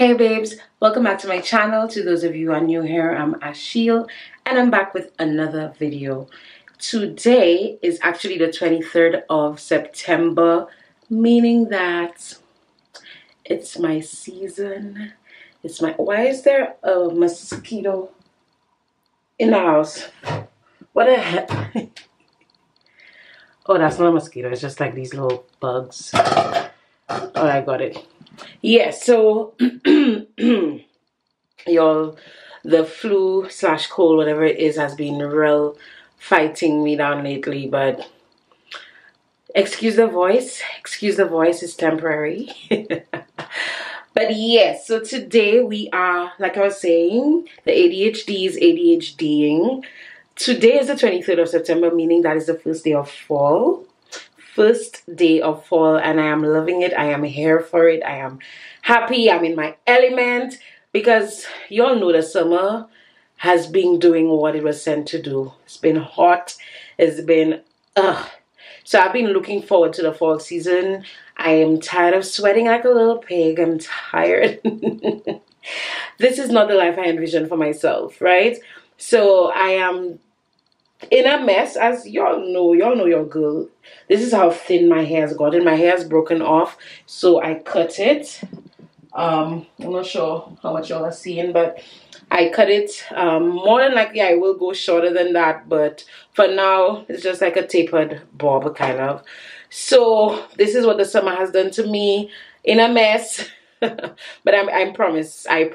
Hey babes, welcome back to my channel. To those of you who are new here, I'm Ashiel and I'm back with another video. Today is actually the 23rd of September, meaning that it's my season. It's my... Why is there a mosquito in the house? What the heck? Oh, that's not a mosquito. It's just like these little bugs. Oh, I got it. Yeah, so y'all, the flu / cold, whatever it is, has been real fighting me down lately, but excuse the voice. Excuse the voice, it's temporary. But yes, so today we are, like I was saying, the ADHD is ADHDing. Today is the 23rd of September, meaning that is the first day of fall. And I am loving it. I am here for it. I am happy. I'm in my element because y'all know the summer has been doing what it was sent to do. It's been hot. It's been so I've been looking forward to the fall season. I am tired of sweating like a little pig. I'm tired. This is not the life I envisioned for myself, right? So I am in a mess, as y'all know your girl. This is how thin my hair's gotten. My hair's broken off, so I cut it. I'm not sure how much y'all are seeing, but I cut it. More than likely, I will go shorter than that, but for now, it's just like a tapered bob, kind of. So this is what the summer has done to me, in a mess. But I promise I'm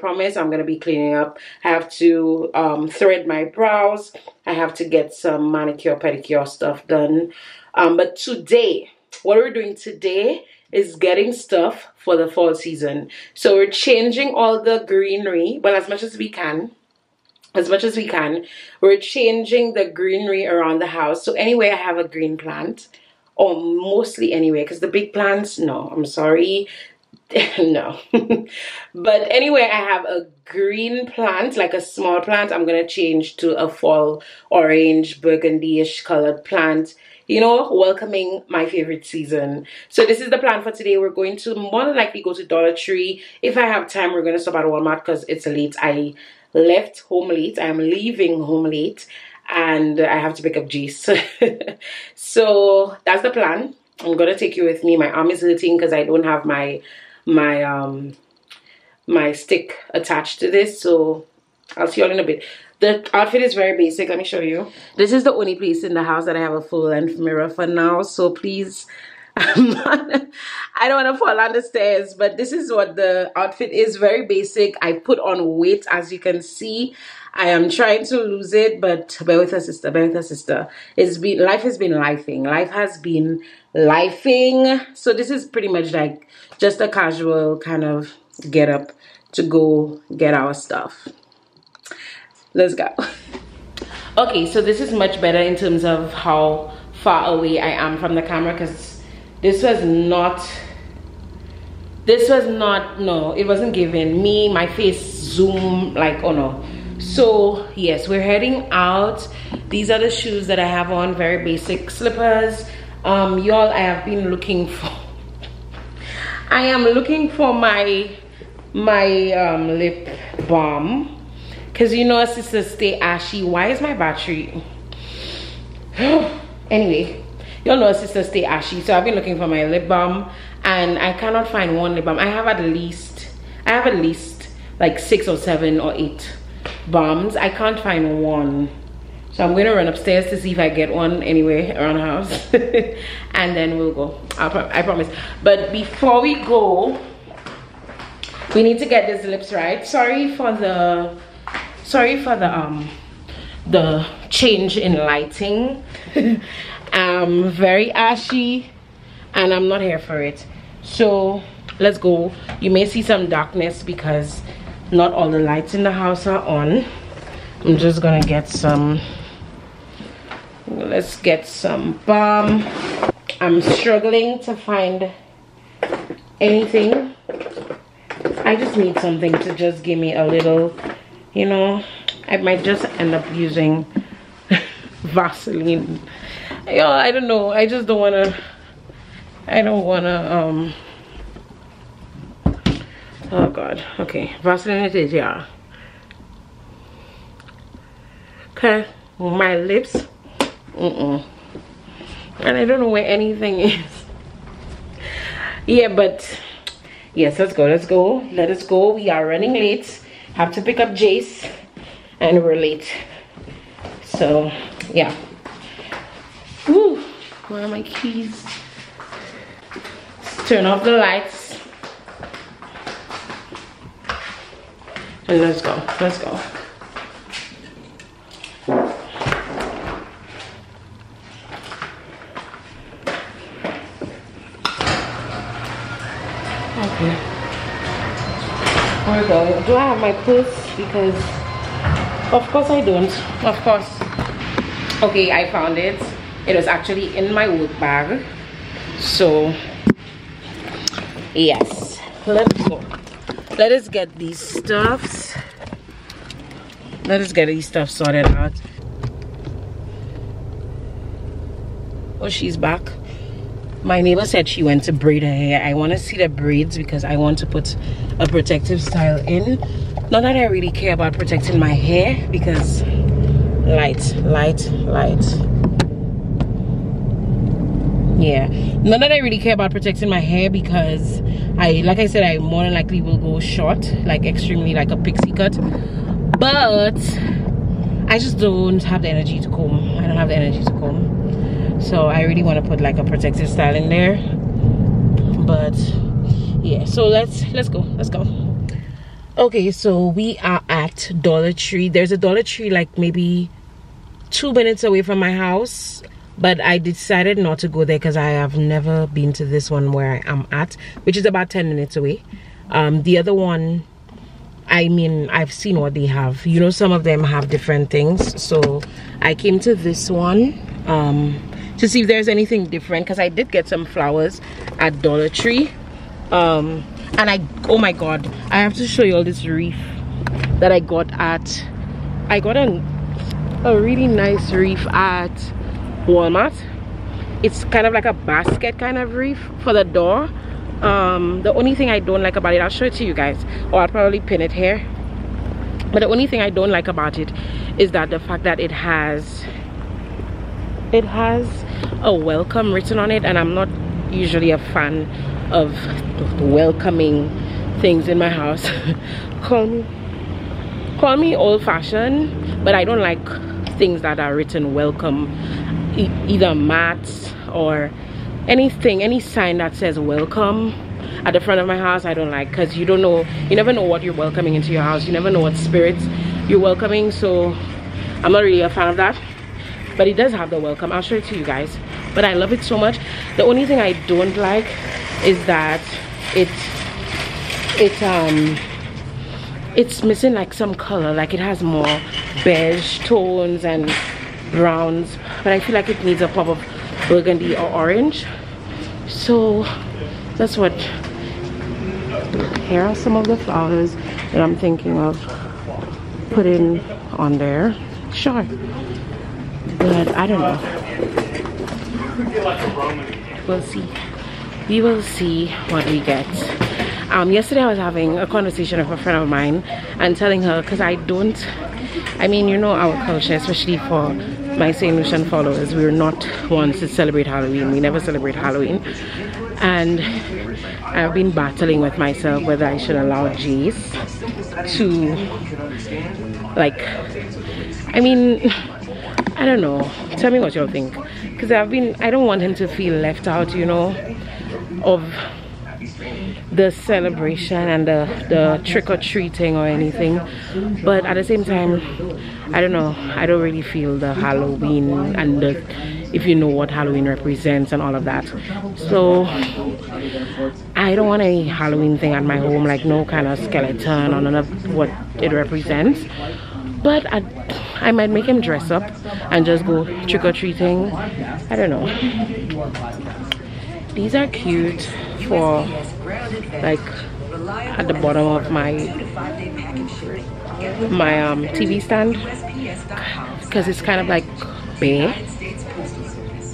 gonna be cleaning up. I have to thread my brows. I have to get some manicure pedicure stuff done. But today, what we're doing today is getting stuff for the fall season. So we're changing all the greenery, well, as much as we can. We're changing the greenery around the house. So anyway, I have a green plant, or mostly anyway, because the big plants, no, I'm sorry. No. But anyway, I have a green plant, like a small plant. I'm gonna change to a fall orange, burgundy-ish colored plant, you know, welcoming my favorite season. So this is the plan for today. We're going to more than likely go to Dollar Tree. If I have time, we're gonna stop at Walmart because it's late. I left home late. I'm leaving home late and I have to pick up Jace. So that's the plan. I'm gonna take you with me. My arm is hurting because I don't have my stick attached to this, so I'll see y'all in a bit. The outfit is very basic. Let me show you. This is the only place in the house that I have a full-length mirror for now, so please, I don't want to fall on the stairs, but this is what the outfit is. Very basic. I put on weight, as you can see. I am trying to lose it, but bear with her, sister. It's been, life has been lifing. Life has been lifing. So this is pretty much like just a casual kind of get up to go get our stuff. Let's go. Okay, so this is much better in terms of how far away I am from the camera, because this was not, no, it wasn't giving me, my face zoom, like, oh no. So yes, we're heading out. These are the shoes that I have on, very basic slippers. Y'all, I have been looking for, I am looking for my lip balm, because you know, sisters stay ashy. Why is my battery? Anyway, y'all know sisters stay ashy, so I've been looking for my lip balm and I cannot find one lip balm. I have at least like 6 or 7 or 8 balms. I can't find one, so I'm gonna run upstairs to see if I get one anyway around the house. And then we'll go. I promise. But before we go, we need to get these lips right. Sorry for the change in lighting. I'm very ashy and I'm not here for it, so let's go. You may see some darkness because not all the lights in the house are on. I'm just gonna get some, let's get some balm. I'm struggling to find anything. I just need something to just give me a little, you know. I might just end up using Vaseline. I don't know, I just don't wanna Oh God. Okay. Vaseline it is, yeah. Okay. My lips. And I don't know where anything is. Yeah, but yes, let's go. Let's go. Let us go. We are running late. Have to pick up Jace. And we're late. So, yeah. Woo! Where are my keys? Let's turn off the lights. And let's go. Let's go. Okay. Where do I go? Do I have my purse? Because of course I don't. Of course. Okay, I found it. It was actually in my work bag. So yes. Let's go. Let us get these stuffs. Let us get these stuff sorted out. Oh, she's back. My neighbor said she went to braid her hair. I want to see the braids because I want to put a protective style in. Not that I really care about protecting my hair because light. Yeah, not that I really care about protecting my hair because like I said, I more than likely will go short, like extremely, like a pixie cut. But I just don't have the energy to comb. I don't have the energy to comb. So I really want to put like a protective style in there, but yeah. So let's go. Okay, so we are at Dollar Tree. There's a Dollar Tree like maybe 2 minutes away from my house, but I decided not to go there because I have never been to this one where I am at, which is about 10 minutes away. The other one, I mean, I've seen what they have. You know, some of them have different things. So I came to this one to see if there's anything different because I did get some flowers at Dollar Tree. And oh my God, I have to show you all this wreath that I got at, I got a really nice wreath at Walmart. It's kind of like a basket kind of wreath for the door. The only thing I don't like about it, I'll show it to you guys, or I'll probably pin it here. But the only thing I don't like about it is that the fact that it has a welcome written on it, and I'm not usually a fan of welcoming things in my house. Call me old-fashioned, but I don't like things that are written welcome, either mats or anything, any sign that says welcome at the front of my house. I don't like, because you don't know, you never know what you're welcoming into your house. You never know what spirits you're welcoming. So I'm not really a fan of that. But it does have the welcome. I'll show it to you guys. But I love it so much. The only thing I don't like is that it's missing like some color. Like it has more beige tones and browns, but I feel like it needs a pop of burgundy or orange. So that's what. Here are some of the flowers that I'm thinking of putting on there. Sure. But I don't know. We'll see. We will see what we get. Yesterday I was having a conversation with a friend of mine and telling her, because I mean, you know our culture, especially for my Saint Lucian followers, we're not ones to celebrate Halloween. We never celebrate Halloween. And I've been battling with myself whether I should allow Jace to, like, I mean, I don't know. Tell me what you all think, because I don't want him to feel left out, you know, of the celebration and the trick-or-treating or anything. But at the same time, I don't know, I don't really feel the Halloween and if you know what Halloween represents and all of that. So I don't want any Halloween thing at my home, like no kind of skeleton or none of what it represents. But I might make him dress up and just go trick-or-treating. I don't know. These are cute for like at the bottom of my TV stand, because it's kind of like bare,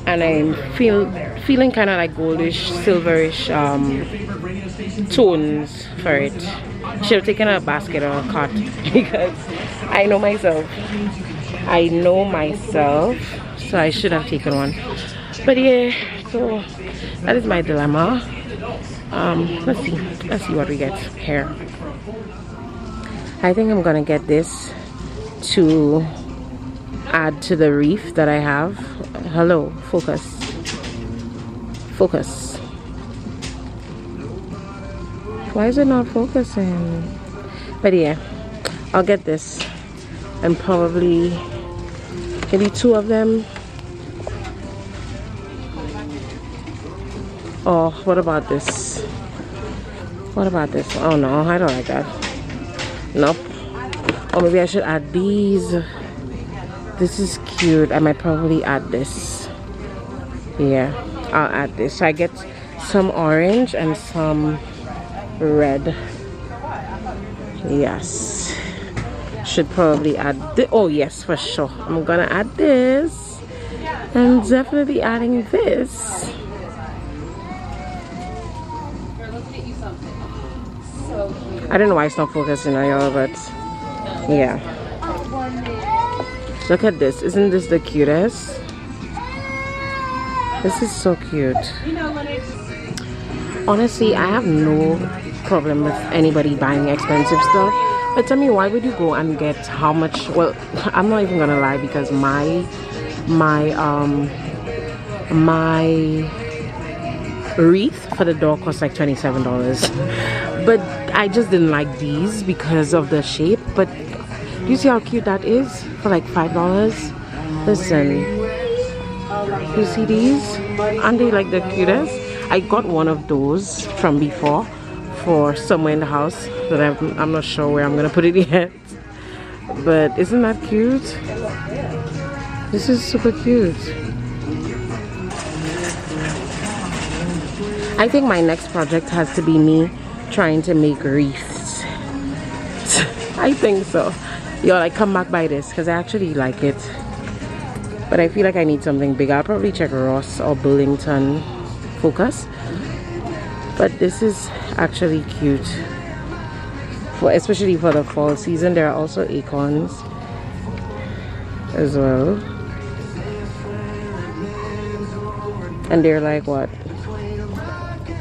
and I feel feeling kind of like goldish, silverish tones for it. Should have taken a basket or a cart, because I know myself. I know myself, so I should have taken one. But yeah, so that is my dilemma. Let's see what we get here. I think I'm gonna get this to add to the wreath that I have. Hello, focus, focus. Why is it not focusing? But yeah, I'll get this and probably maybe two of them. Oh, what about this? What about this? Oh no, I don't like that. Nope. Or maybe I should add these. This is cute. I might probably add this. Yeah, I'll add this. So I get some orange and some red. Yes. Should probably add this. Oh yes, for sure. I'm gonna add this. I'm definitely adding this. I don't know why it's not focusing on y'all, but yeah. Look at this. Isn't this the cutest? This is so cute. Honestly, I have no problem with anybody buying expensive stuff. But tell me, why would you go and get how much? Well, I'm not even gonna lie, because my wreath for the door cost like $27. But I just didn't like these because of the shape. But you see how cute that is for like $5? Listen, you see these? Aren't they like the cutest? I got one of those from before for somewhere in the house that I'm not sure where I'm gonna put it yet. But isn't that cute? This is super cute. I think my next project has to be me trying to make wreaths. I think so. Y'all, I come back by this because I actually like it, but I feel like I need something bigger. I'll probably check Ross or Burlington. Focus. But this is actually cute, especially for the fall season. There are also acorns as well, and they're like what,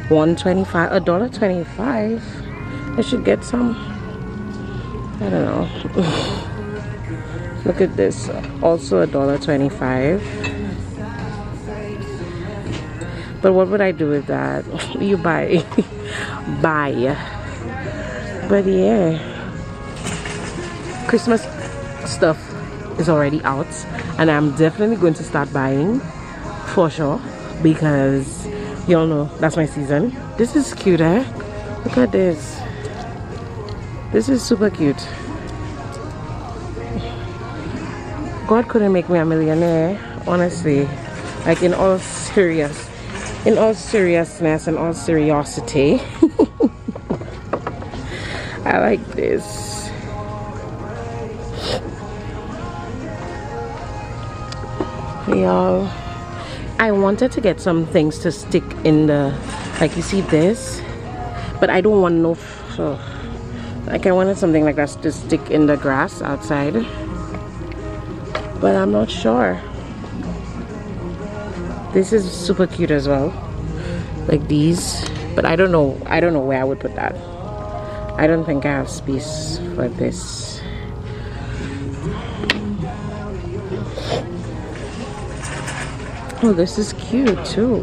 $1.25, $1.25. I should get some. I don't know. Look at this. Also $1.25. But what would I do with that? You buy, buy. But yeah, Christmas stuff is already out, and I'm definitely going to start buying for sure, because y'all know that's my season. This is cute, eh? Look at this. This is super cute. God couldn't make me a millionaire, honestly. Like, in all seriousness and all seriosity. I like this. Y'all, I wanted to get some things to stick in the, like, you see this, but I don't want no, like, I wanted something like that to stick in the grass outside, but I'm not sure. This is super cute as well, like these, but I don't know where I would put that. I don't think I have space for this. Oh, this is cute too.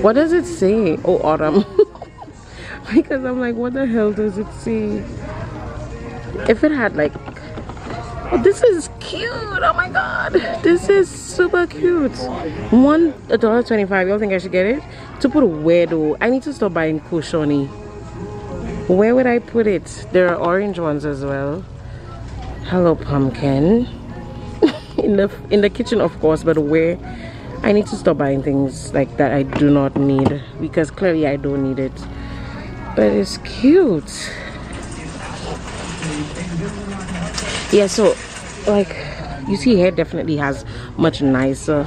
What does it say? Oh, autumn. Because I'm like, what the hell does it say? If it had like, oh, this is cute. Oh my god, this is super cute. $1.25. Y'all think I should get it? To put where though? I need to stop buying kushoni. Where would I put it? There are orange ones as well. Hello, pumpkin. In the kitchen, of course, but where? I need to stop buying things like that I do not need, because clearly I don't need it. But it's cute. Yeah, so like you see here definitely has much nicer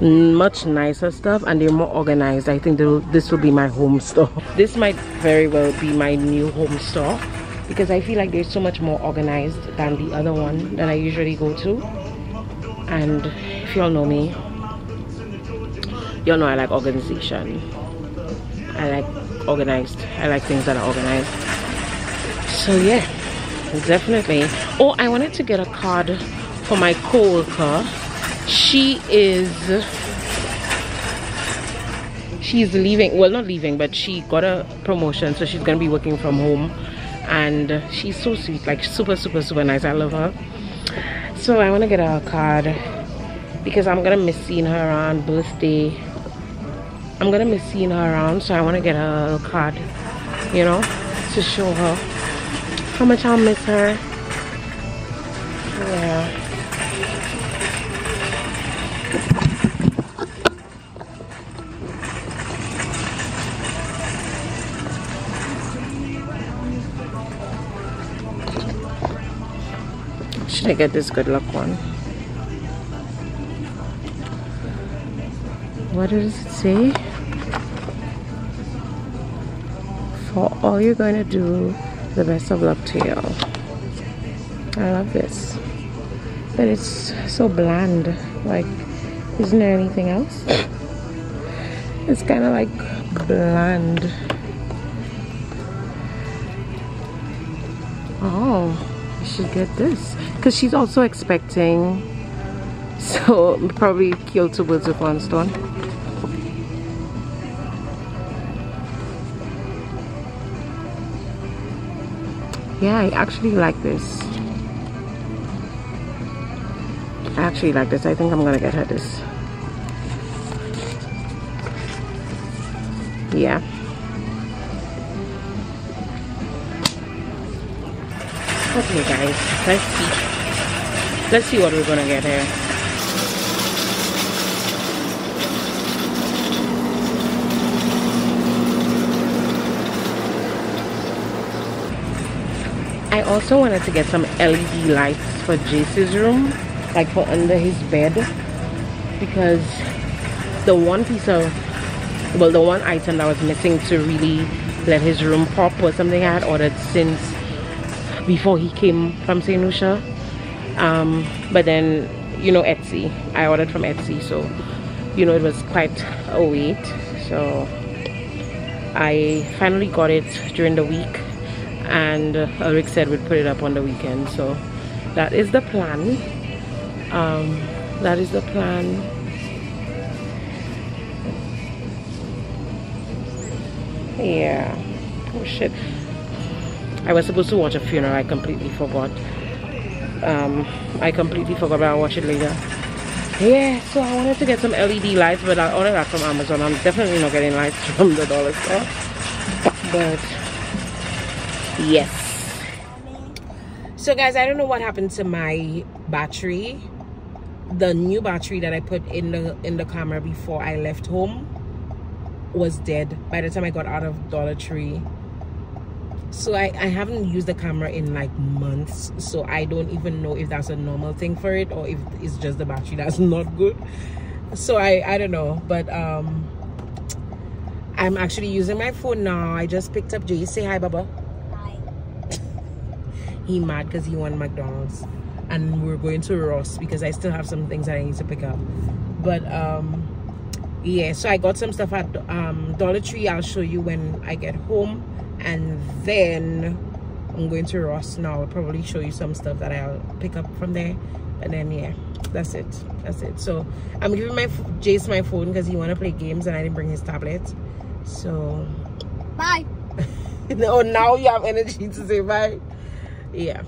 much nicer stuff and they're more organized. I think this will be my home store. This might very well be my new home store because I feel like they're so much more organized than the other one that I usually go to. And if y'all know me, y'all know I like organization. I like organized. I like things that are organized. So yeah, definitely. Oh, I wanted to get a card for my coworker. She's leaving, well, not leaving, but she got a promotion, so she's gonna be working from home. And she's so sweet, like super nice. I love her. So I want to get her a card because I'm gonna miss seeing her around. Birthday, I'm gonna miss seeing her around, so I want to get her a card, you know, to show her how much I'll miss her. Yeah. Should I get this good luck one? What does it say? For all you're going to do, the best of luck to you. I love this. But it's so bland. Like, isn't there anything else? It's kind of like bland. Oh. I should get this because she's also expecting, so probably kill two birds with one stone. Yeah, I actually like this. I think I'm gonna get her this. Yeah. Okay guys, let's see what we're gonna get here. I also wanted to get some LED lights for Jace's room, like for under his bed, because the one item that was missing to really let his room pop was something I had ordered since before he came from Saint Lucian, but then, you know, Etsy, I ordered from Etsy, so, you know, it was quite a wait. So I finally got it during the week, and Rick said we'd put it up on the weekend, so that is the plan. Yeah. Oh shit, I was supposed to watch a funeral. I completely forgot. But I'll watch it later. Yeah, so I wanted to get some LED lights, but I ordered that from Amazon. I'm definitely not getting lights from the dollar store. But yes. So guys, I don't know what happened to my battery. The new battery that I put in the camera before I left home was dead by the time I got out of Dollar Tree. So I haven't used the camera in like months, so I don't even know if that's a normal thing for it or if it's just the battery that's not good. So I don't know, but I'm actually using my phone now. I just picked up Jace. Say hi, Baba. Hi. He mad because he won McDonald's, and we're going to Ross because I still have some things that I need to pick up. But yeah, so I got some stuff at Dollar Tree. I'll show you when I get home. And then I'm going to Ross now. I'll probably show you some stuff that I'll pick up from there. And then yeah, that's it. So I'm giving Jace my phone because he want to play games and I didn't bring his tablet. So bye. Oh, now you have energy to say bye. Yeah.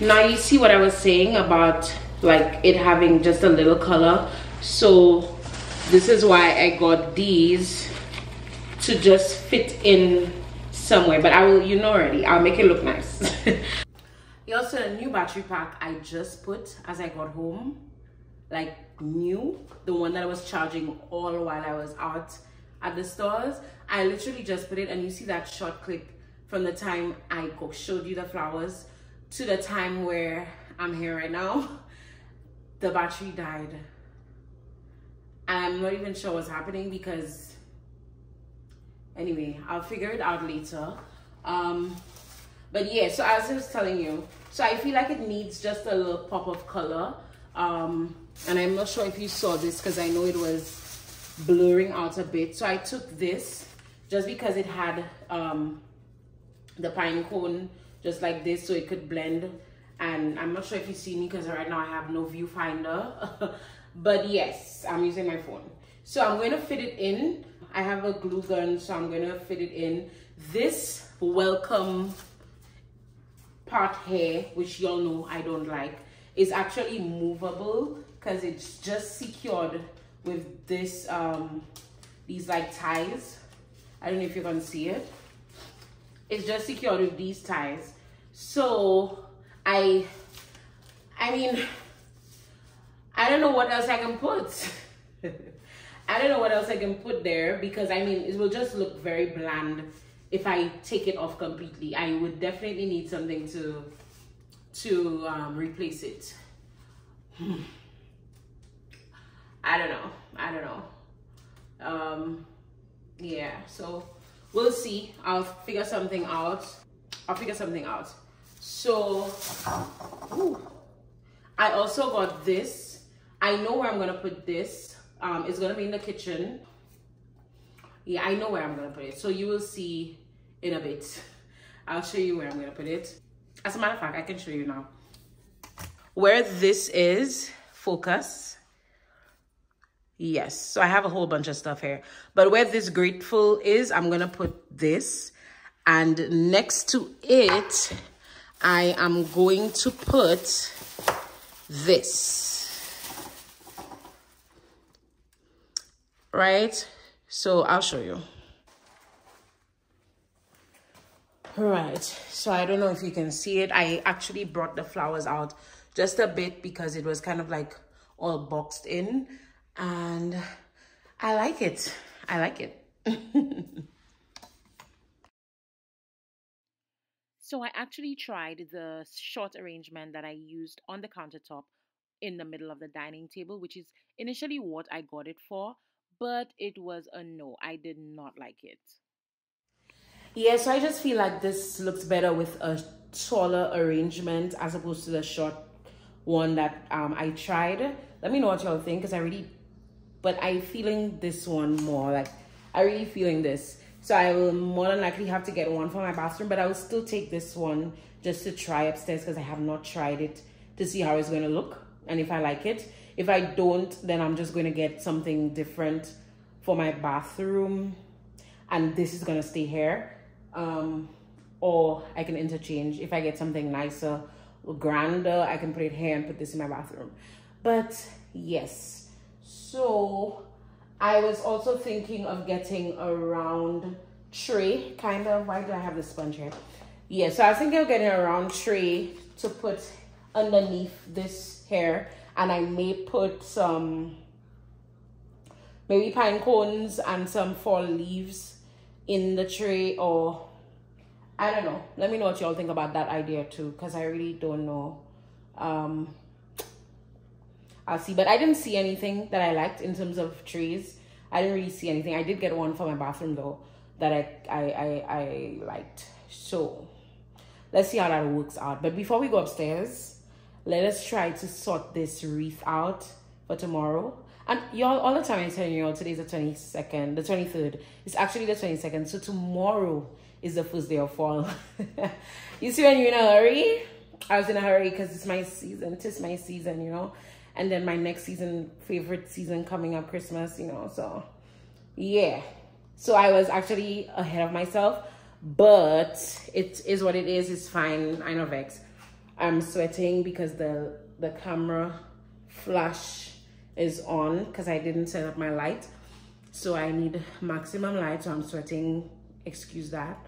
Now you see what I was saying about like it having just a little color. So this is why I got these to just fit in somewhere, but I will, you know already, I'll make it look nice. You also a new battery pack I just put as I got home, like new, the one that I was charging all while I was out at the stores. I literally just put it, and you see that short clip from the time I showed you the flowers to the time where I'm here right now, the battery died. I'm not even sure what's happening because, anyway, I'll figure it out later. But yeah, so as I was telling you, so I feel like it needs just a little pop of color. And I'm not sure if you saw this because I know it was blurring out a bit. So I took this just because it had the pine cone just like this, so it could blend. And I'm not sure if you see me because right now I have no viewfinder. But yes, I'm using my phone. So I'm going to fit it in. I have a glue gun, so I'm going to fit it in. This welcome part here, which y'all know I don't like, is actually movable because it's just secured with this, these like ties. I don't know if you're going to see it. It's just secured with these ties. So I mean, I don't know what else I can put. I don't know what else I can put there because I mean, it will just look very bland if I take it off completely. I would definitely need something to replace it. I don't know. Yeah, so we'll see. I'll figure something out. So ooh, I also got this. I know where I'm gonna put this. It's gonna be in the kitchen. Yeah, I know where I'm gonna put it, so you will see in a bit. I'll show you where I'm gonna put it. As a matter of fact, I can show you now where this is. Focus. Yes, so I have a whole bunch of stuff here, but where this grateful is, I'm gonna put this, and next to it I am going to put this, right? So I'll show you. All right, so I don't know if you can see it. I actually brought the flowers out just a bit because it was kind of like all boxed in, and I like it. So I actually tried the short arrangement that I used on the countertop in the middle of the dining table, which is initially what I got it for, but it was a no. I did not like it. Yeah, so I just feel like this looks better with a taller arrangement as opposed to the short one that I tried. Let me know what y'all think, because I'm feeling this one more. Like, I'm really feeling this. So I will more than likely have to get one for my bathroom, but I will still take this one just to try upstairs because I have not tried it, to see how it's going to look and if I like it. If I don't, then I'm just going to get something different for my bathroom, and this is going to stay here. Or I can interchange. If I get something nicer or grander, I can put it here and put this in my bathroom. But yes, so I was also thinking of getting a round tray, kind of. Why do I have the sponge here? Yeah, so I was thinking of getting a round tray to put underneath this hair, and I may put some, maybe pine cones and some fall leaves in the tray, or I don't know. Let me know what y'all think about that idea too, because I really don't know. I'll see, but I didn't see anything that I liked in terms of trees. I didn't really see anything. I did get one for my bathroom though that I liked. So let's see how that works out. But before we go upstairs, let us try to sort this wreath out for tomorrow. And y'all, all the time I'm telling y'all, today's the 22nd, the 23rd. It's actually the 22nd. So tomorrow is the first day of fall. You see when you're in a hurry? I was in a hurry because it's my season. It is my season, you know. And then my next season, favorite season coming up, Christmas, you know, so yeah. So I was actually ahead of myself, but it is what it is. It's fine. I know Vex. I'm sweating because the camera flash is on because I didn't set up my light. So I need maximum light, so I'm sweating. Excuse that.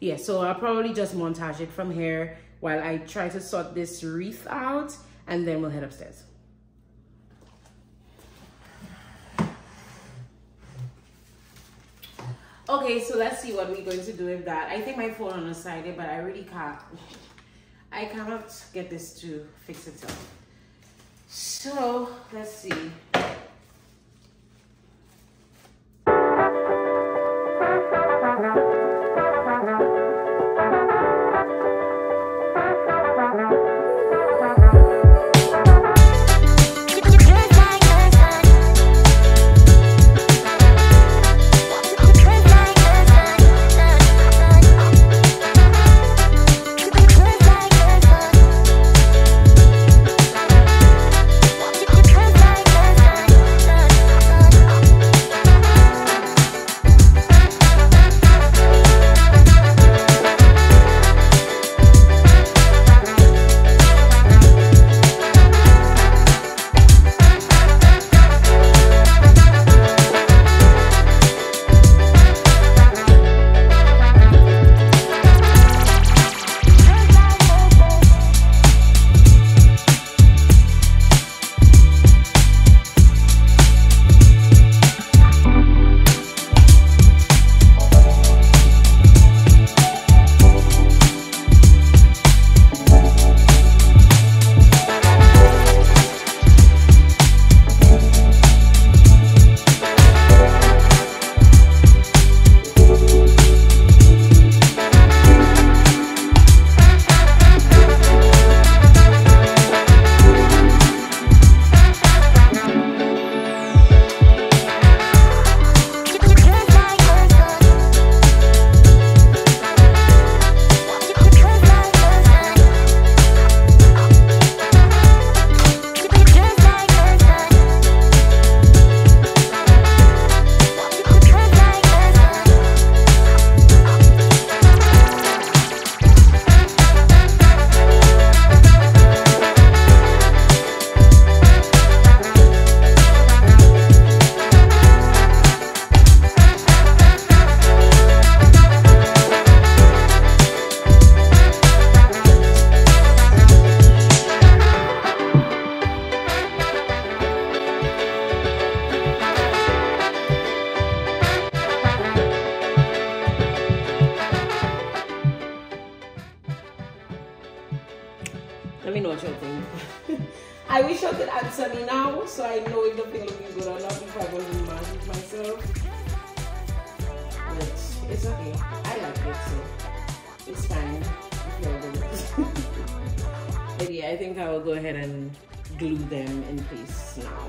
Yeah, so I'll probably just montage it from here while I try to sort this wreath out, and then we'll head upstairs. Okay, so let's see what we're going to do with that. I think my phone on the side there, but I really can't. I cannot get this to fix itself. So let's see. I wish I could answer me now, so I know if the thing looking good or not before I go to mad with myself. But it's okay. I like it, so it's fine. But yeah, I think I will go ahead and glue them in place now.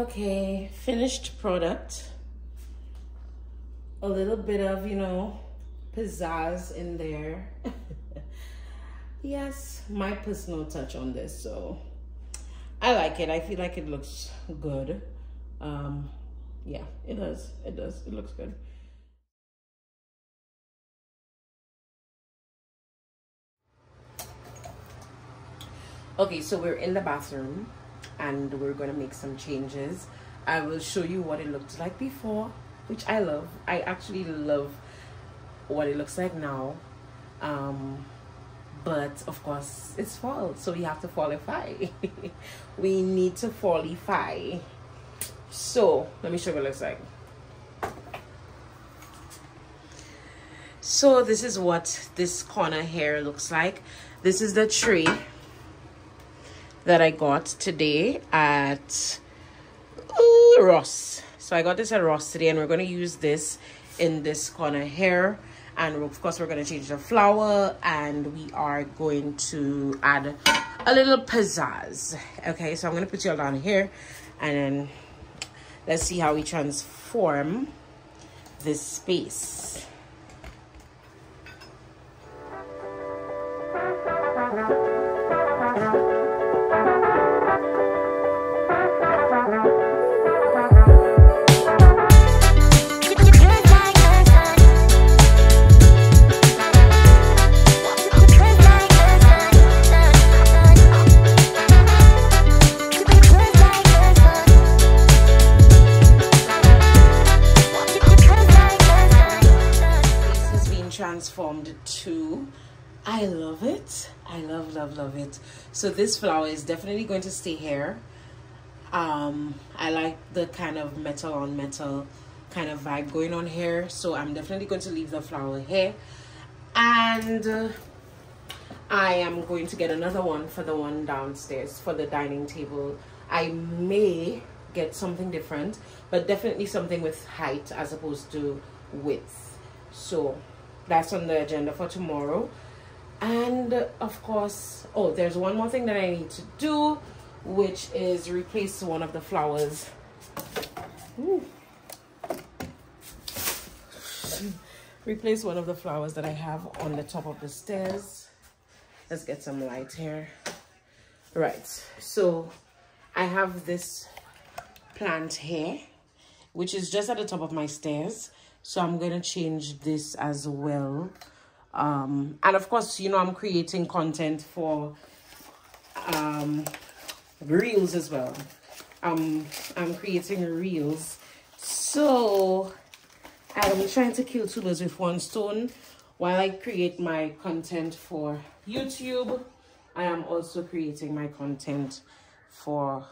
Okay, finished product. A little bit of, you know, pizzazz in there. Yes, my personal touch on this, so I like it. I feel like it looks good. Yeah, it does. It does. It looks good. Okay, so we're in the bathroom and we're gonna make some changes. I will show you what it looked like before, which I love. I actually love what it looks like now. But of course it's fall, so we have to fallify. We need to fallify. So let me show you what it looks like. So this is what this corner here looks like. This is the tree that I got today at Ross. So I got this at Ross today, and we're going to use this in this corner here. And of course, we're going to change the flower, and we are going to add a little pizzazz. Okay, so I'm going to put y'all down here, and then let's see how we transform this space. I love it. I love, love, love it. So this flower is definitely going to stay here. I like the kind of metal on metal kind of vibe going on here. So I'm definitely going to leave the flower here. And I am going to get another one for the one downstairs for the dining table. I may get something different, but definitely something with height as opposed to width. So that's on the agenda for tomorrow. And of course, oh, there's one more thing that I need to do, which is replace one of the flowers. Ooh. Replace one of the flowers that I have on the top of the stairs. Let's get some light here. Right, so I have this plant here, which is just at the top of my stairs. So I'm going to change this as well. And of course, you know, I'm creating content for reels as well. I'm creating reels. So I'm trying to kill two birds with one stone. While I create my content for YouTube, I am also creating my content for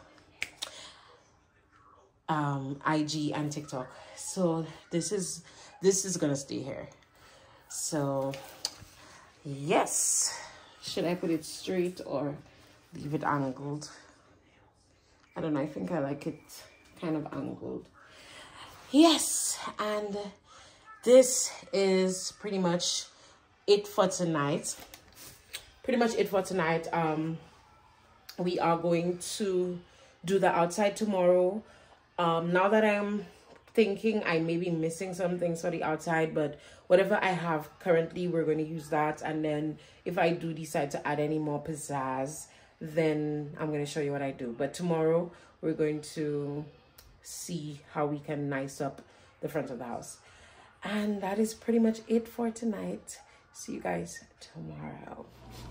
IG and TikTok. So this is gonna stay here. So yes, should I put it straight or leave it angled? I don't know, I think I like it kind of angled. Yes, and this is pretty much it for tonight. We are going to do the outside tomorrow. Now that I'm thinking, I may be missing some things for the outside, but whatever I have currently, we're going to use that. And then if I do decide to add any more pizzazz, then I'm going to show you what I do. But tomorrow, we're going to see how we can nice up the front of the house. And that is pretty much it for tonight. See you guys tomorrow.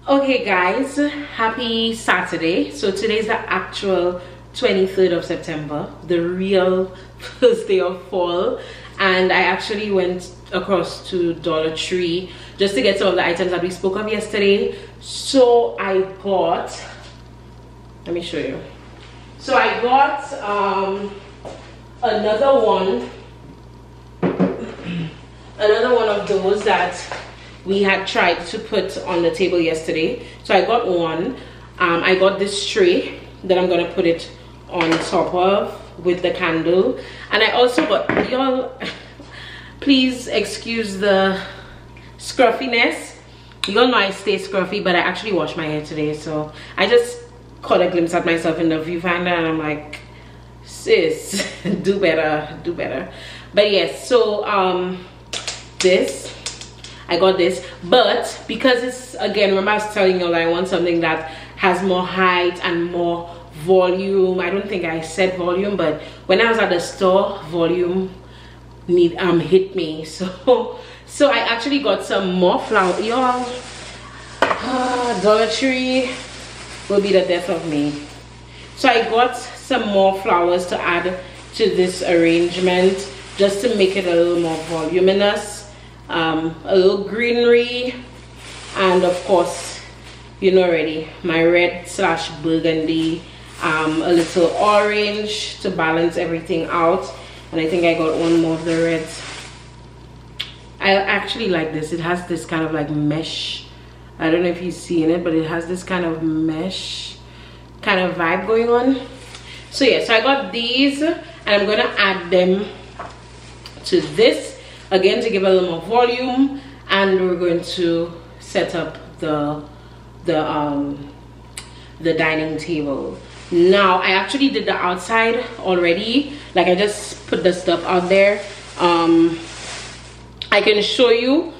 Okay, guys, happy Saturday. So today's the actual 23rd of September, the real first day of fall, and I actually went across to Dollar Tree just to get some of the items that we spoke of yesterday. So I got, let me show you, so I got another one of those that we had tried to put on the table yesterday. So I got one. I got this tray that I'm gonna put it on top of with the candle. And I also got, y'all, please excuse the scruffiness. Y'all know I stay scruffy, but I actually washed my hair today, so I just caught a glimpse at myself in the viewfinder and I'm like, sis, do better, do better. But yes, so this, I got this, but because it's, again, remember I was telling you that I want something that has more height and more volume. I don't think I said volume, but when I was at the store, volume hit me. So I actually got some more flour, y'all. Dollar Tree will be the death of me. So I got some more flowers to add to this arrangement just to make it a little more voluminous, a little greenery, and of course, you know already, my red/burgundy, a little orange to balance everything out. And I think I got one more of the reds. I actually like this. It has this kind of like mesh. I don't know if you're seeing it, but it has this kind of mesh kind of vibe going on. So yeah, so I got these and I'm gonna add them to this again to give a little more volume, and we're going to set up the dining table. Now I actually did the outside already, like I just put the stuff out there. I can show you.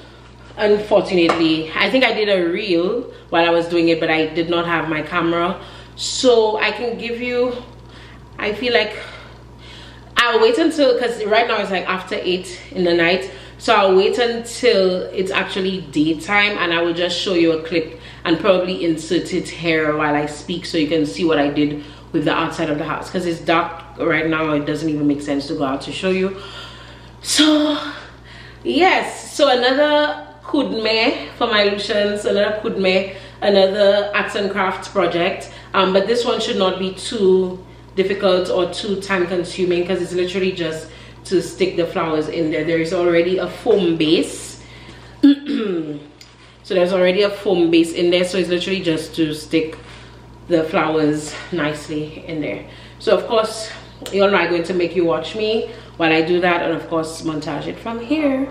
Unfortunately, I think I did a reel while I was doing it, but I did not have my camera, so I can give you, I feel like I'll wait until, because right now it's like after 8 in the night, so I'll wait until it's actually daytime and I will just show you a clip and probably insert it here while I speak so you can see what I did with the outside of the house, because it's dark right now. It doesn't even make sense to go out to show you. So yes, so another Kudme for my Lucian, Solera Kudme, another arts and crafts project. But this one should not be too difficult or too time consuming because it's literally just to stick the flowers in there. There is already a foam base. So there's already a foam base in there, so it's literally just to stick the flowers nicely in there. So of course, you all know I'm going to make you watch me while I do that, and of course montage it from here.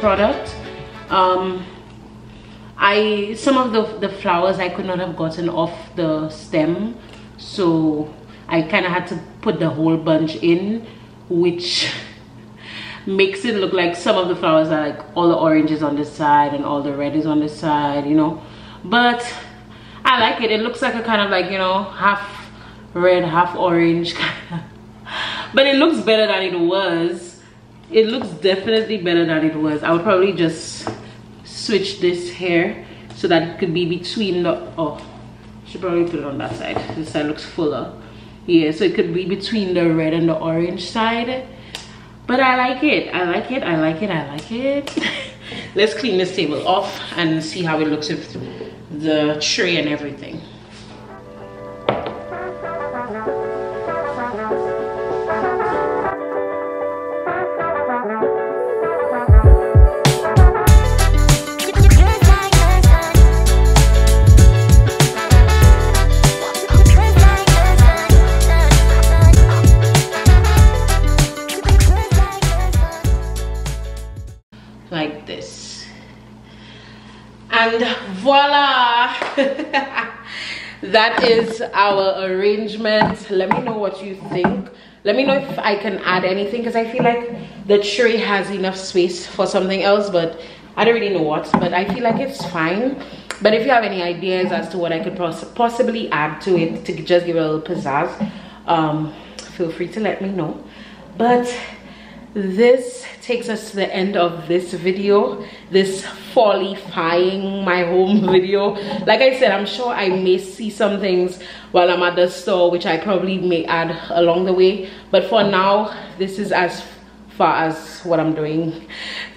Product. Some of the flowers I could not have gotten off the stem, so I kind of had to put the whole bunch in, which makes it look like some of the flowers are like all the orange is on this side and all the red is on this side, you know. But I like it. It looks like a kind of like, you know, half red, half orange kind of, but it looks better than it was. It looks definitely better than it was. I would probably just switch this hair so that it could be between the, oh, should probably put it on that side. This side looks fuller. Yeah, so it could be between the red and the orange side. But I like it. I like it. I like it. I like it. Let's clean this table off and see how it looks with the tray and everything. Voila. That is our arrangement. Let me know what you think. Let me know if I can add anything, because I feel like the tray has enough space for something else, but I don't really know what, but I feel like it's fine. But if you have any ideas as to what I could possibly add to it to just give it a little pizzazz, feel free to let me know. But this takes us to the end of this video, this fallifying my home video. Like I said, I'm sure I may see some things while I'm at the store, which I probably may add along the way, but for now this is as far as what I'm doing.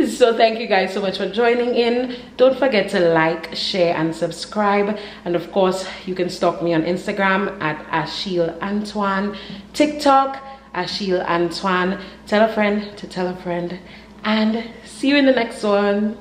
So thank you guys so much for joining in. Don't forget to like, share and subscribe, and of course you can stalk me on Instagram at Ashiel Antoine, TikTok Ashiel Antoine. Tell a friend to tell a friend, and see you in the next one.